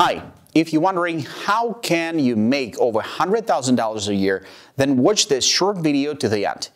Hi, if you're wondering how can you make over $100,000 a year, then watch this short video to the end.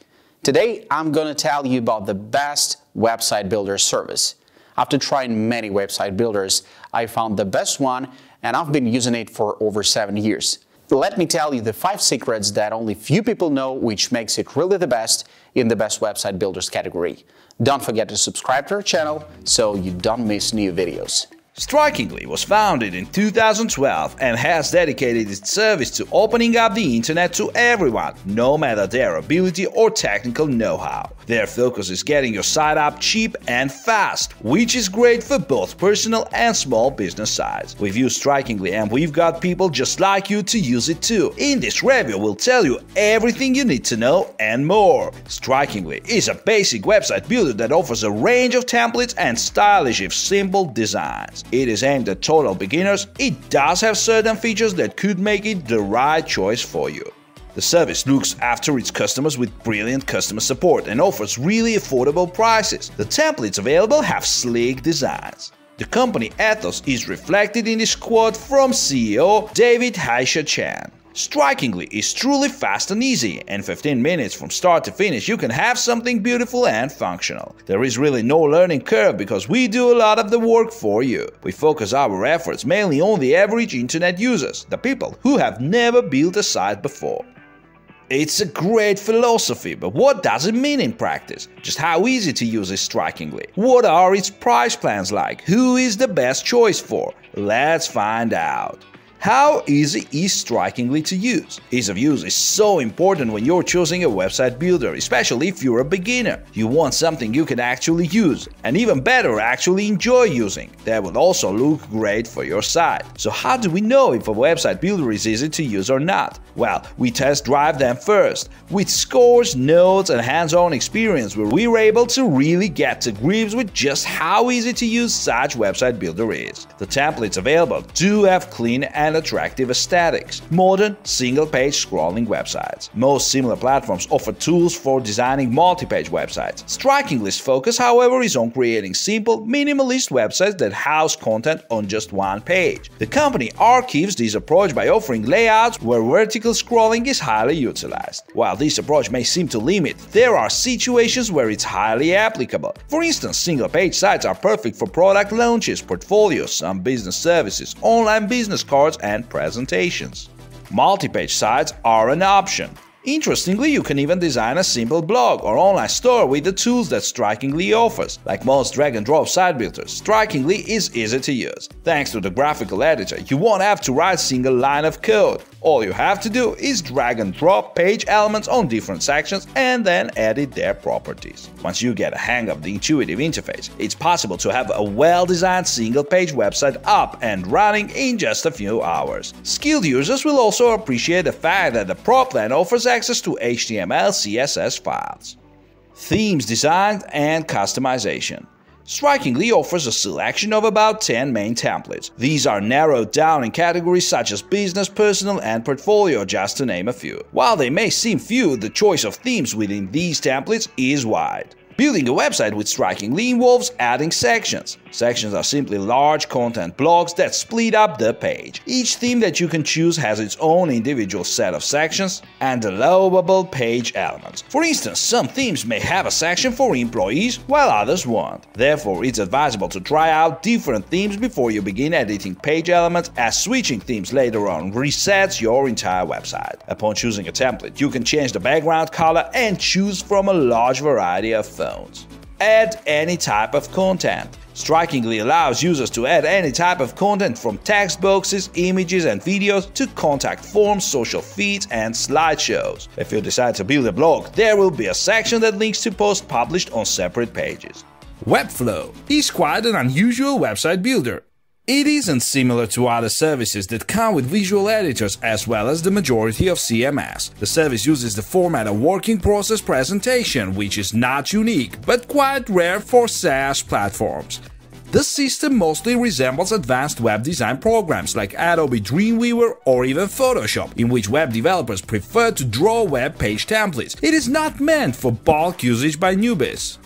Today, I'm gonna tell you about the best website builder service. After trying many website builders, I found the best one and I've been using it for over 7 years. Let me tell you the 5 secrets that only few people know, which makes it really the best in the best website builders category. Don't forget to subscribe to our channel so you don't miss new videos. Strikingly was founded in 2012 and has dedicated its service to opening up the internet to everyone, no matter their ability or technical know-how. Their focus is getting your site up cheap and fast, which is great for both personal and small business sites. We've used Strikingly and we've got people just like you to use it too. In this review, we'll tell you everything you need to know and more. Strikingly is a basic website builder that offers a range of templates and stylish if simple designs. It is aimed at total beginners. It does have certain features that could make it the right choice for you. The service looks after its customers with brilliant customer support and offers really affordable prices. The templates available have slick designs. The company ethos is reflected in this quote from CEO David Heisha Chan. Strikingly is truly fast and easy. In 15 minutes from start to finish, you can have something beautiful and functional. There is really no learning curve because we do a lot of the work for you. We focus our efforts mainly on the average internet users, the people who have never built a site before. It's a great philosophy, but what does it mean in practice? Just how easy to use is Strikingly? What are its price plans like? Who is the best choice for? Let's find out. How easy is Strikingly to use? Ease of use is so important when you're choosing a website builder, especially if you're a beginner. You want something you can actually use, and even better, actually enjoy using. That would also look great for your site. So how do we know if a website builder is easy to use or not? Well, we test drive them first, with scores, notes, and hands-on experience where we were able to really get to grips with just how easy to use such website builder is. The templates available do have clean and attractive aesthetics. Modern, single-page scrolling websites. Most similar platforms offer tools for designing multi-page websites. Strikingly's focus, however, is on creating simple, minimalist websites that house content on just one page. The company archives this approach by offering layouts where vertical scrolling is highly utilized. While this approach may seem to limit, there are situations where it's highly applicable. For instance, single-page sites are perfect for product launches, portfolios, some business services, online business cards, and presentations. Multi-page sites are an option. Interestingly, you can even design a simple blog or online store with the tools that Strikingly offers. Like most drag-and-drop site builders, Strikingly is easy to use. Thanks to the graphical editor, you won't have to write a single line of code. All you have to do is drag and drop page elements on different sections and then edit their properties. Once you get a hang of the intuitive interface, it's possible to have a well-designed single-page website up and running in just a few hours. Skilled users will also appreciate the fact that the pro plan offers access to HTML, CSS files. Themes design and customization. Strikingly offers a selection of about 10 main templates. These are narrowed down in categories such as business, personal, and portfolio, just to name a few. While they may seem few, the choice of themes within these templates is wide. Building a website with Strikingly involves adding sections. Sections are simply large content blocks that split up the page. Each theme that you can choose has its own individual set of sections and allowable page elements. For instance, some themes may have a section for employees, while others won't. Therefore, it's advisable to try out different themes before you begin editing page elements, as switching themes later on resets your entire website. Upon choosing a template, you can change the background color and choose from a large variety of fonts. Add any type of content. Strikingly allows users to add any type of content from text boxes, images, and videos to contact forms, social feeds, and slideshows. If you decide to build a blog, there will be a section that links to posts published on separate pages. Webflow is quite an unusual website builder. It isn't similar to other services that come with visual editors as well as the majority of CMS. The service uses the format of working process presentation, which is not unique, but quite rare for SaaS platforms. The system mostly resembles advanced web design programs like Adobe Dreamweaver or even Photoshop, in which web developers prefer to draw web page templates. It is not meant for bulk usage by newbies.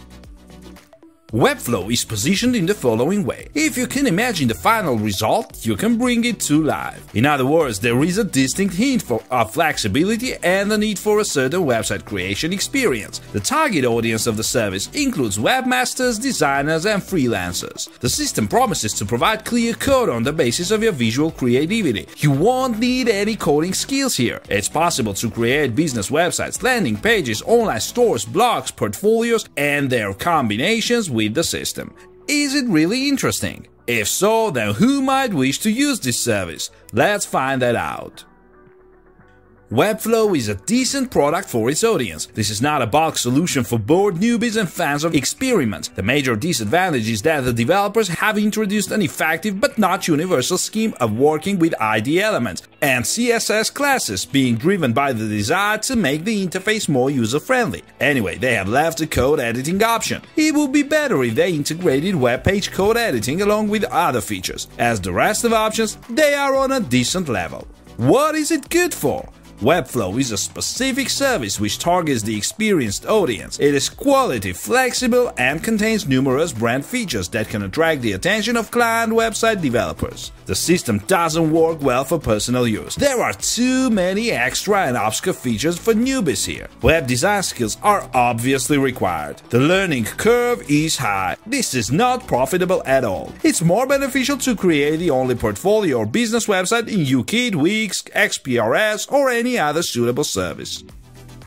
Webflow is positioned in the following way. If you can imagine the final result, you can bring it to life. In other words, there is a distinct hint of flexibility and a need for a certain website creation experience. The target audience of the service includes webmasters, designers, and freelancers. The system promises to provide clear code on the basis of your visual creativity. You won't need any coding skills here. It's possible to create business websites, landing pages, online stores, blogs, portfolios, and their combinations with the system. Is it really interesting? If so, then who might wish to use this service? Let's find that out. Webflow is a decent product for its audience. This is not a bulk solution for bored newbies and fans of experiments. The major disadvantage is that the developers have introduced an effective but not universal scheme of working with ID elements and CSS classes, being driven by the desire to make the interface more user-friendly. Anyway, they have left the code editing option. It would be better if they integrated web page code editing along with other features. As the rest of options, they are on a decent level. What is it good for? Webflow is a specific service which targets the experienced audience. It is quality, flexible, and contains numerous brand features that can attract the attention of client website developers. The system doesn't work well for personal use. There are too many extra and obscure features for newbies here. Web design skills are obviously required. The learning curve is high. This is not profitable at all. It's more beneficial to create the only portfolio or business website in Ukit, Wix, XPRS, or any other suitable service.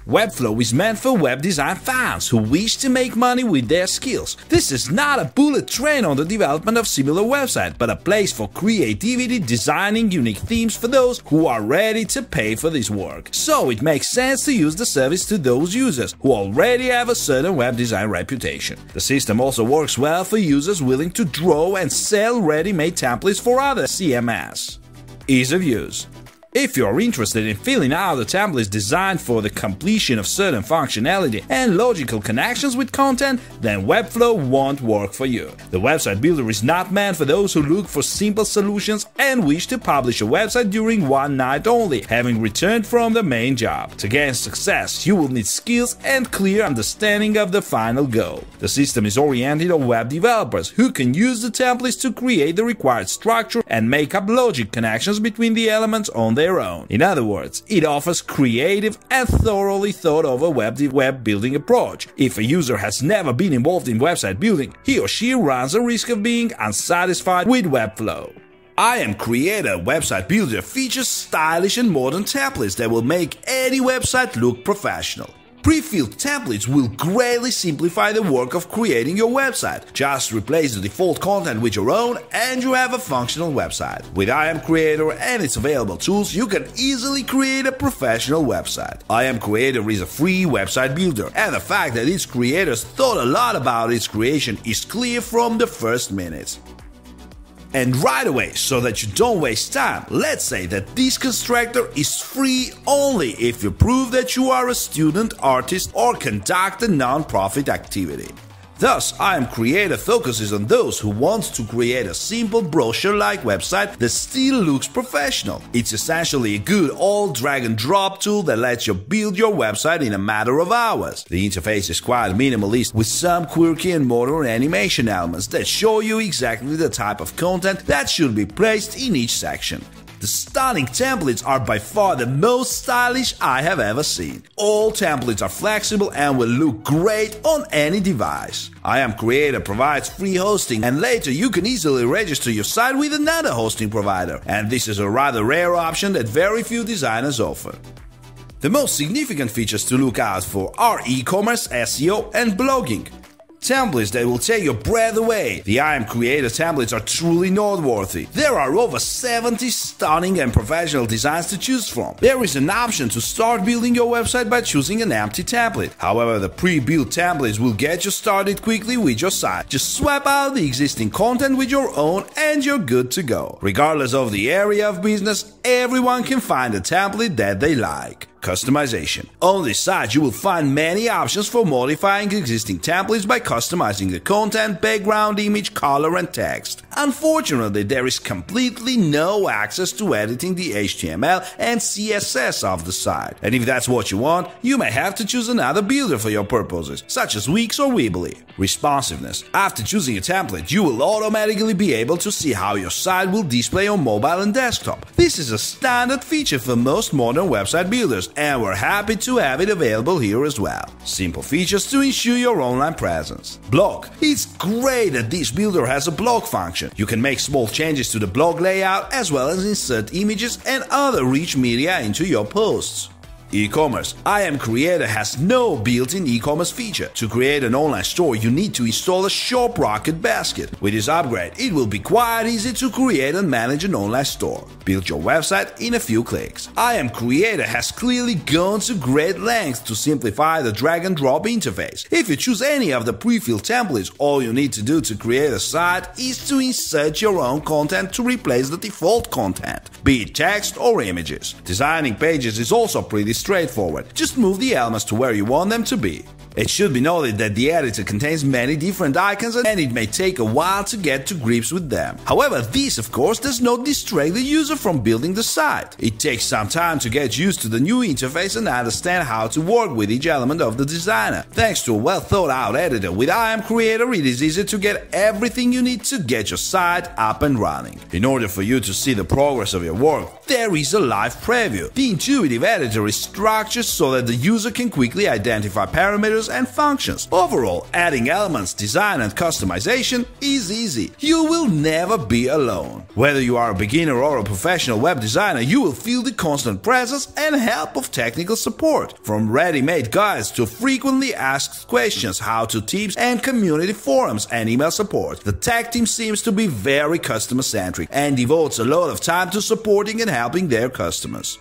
Webflow is meant for web design fans who wish to make money with their skills. This is not a bullet train on the development of similar websites, but a place for creativity, designing unique themes for those who are ready to pay for this work. So it makes sense to use the service to those users who already have a certain web design reputation. The system also works well for users willing to draw and sell ready-made templates for other CMS. Ease of use. If you are interested in filling out the templates designed for the completion of certain functionality and logical connections with content, then Webflow won't work for you. The website builder is not meant for those who look for simple solutions and wish to publish a website during one night only, having returned from the main job. To gain success, you will need skills and clear understanding of the final goal. The system is oriented on web developers who can use the templates to create the required structure and make up logic connections between the elements on their own. In other words, it offers creative and thoroughly thought-over web building approach. If a user has never been involved in website building, he or she runs a risk of being unsatisfied with Webflow. iAmCreator Website Builder features stylish and modern templates that will make any website look professional. Pre-filled templates will greatly simplify the work of creating your website. Just replace the default content with your own and you have a functional website. With iAmCreator and its available tools, you can easily create a professional website. iAmCreator is a free website builder, and the fact that its creators thought a lot about its creation is clear from the first minutes. And right away, so that you don't waste time, let's say that this constructor is free only if you prove that you are a student, artist, or conduct a non-profit activity. Thus, iAmCreator focuses on those who want to create a simple brochure-like website that still looks professional. It's essentially a good old drag-and-drop tool that lets you build your website in a matter of hours. The interface is quite minimalist, with some quirky and modern animation elements that show you exactly the type of content that should be placed in each section. The stunning templates are by far the most stylish I have ever seen. All templates are flexible and will look great on any device. iAmCreator provides free hosting, and later you can easily register your site with another hosting provider, and this is a rather rare option that very few designers offer. The most significant features to look out for are e-commerce, SEO, and blogging. Templates that will take your breath away. The iAmCreator templates are truly noteworthy. There are over 70 stunning and professional designs to choose from. There is an option to start building your website by choosing an empty template. However, the pre-built templates will get you started quickly with your site. Just swap out the existing content with your own and you're good to go. Regardless of the area of business, everyone can find a template that they like. Customization. On this site, you will find many options for modifying existing templates by customizing the content, background, image, color, and text. Unfortunately, there is completely no access to editing the HTML and CSS of the site. And if that's what you want, you may have to choose another builder for your purposes, such as Wix or Weebly. Responsiveness. After choosing a template, you will automatically be able to see how your site will display on mobile and desktop. This is a standard feature for most modern website builders, and we're happy to have it available here as well. Simple features to ensure your online presence. Blog. It's great that this builder has a blog function. You can make small changes to the blog layout as well as insert images and other rich media into your posts. E-commerce. iAmCreator has no built-in e-commerce feature. To create an online store, you need to install a ShopRocket basket. With this upgrade, it will be quite easy to create and manage an online store. Build your website in a few clicks. iAmCreator has clearly gone to great lengths to simplify the drag-and-drop interface. If you choose any of the pre-filled templates, all you need to do to create a site is to insert your own content to replace the default content, be it text or images. Designing pages is also pretty straightforward. Just move the elements to where you want them to be. It should be noted that the editor contains many different icons and it may take a while to get to grips with them. However, this, of course, does not distract the user from building the site. It takes some time to get used to the new interface and understand how to work with each element of the designer. Thanks to a well-thought-out editor with iAmCreator, it is easy to get everything you need to get your site up and running. In order for you to see the progress of your work, there is a live preview. The intuitive editor is structured so that the user can quickly identify parameters and functions. Overall, adding elements, design, and customization is easy. You will never be alone. Whether you are a beginner or a professional web designer, you will feel the constant presence and help of technical support. From ready-made guides to frequently asked questions, how-to tips, and community forums and email support, the tech team seems to be very customer-centric and devotes a lot of time to supporting and helping their customers.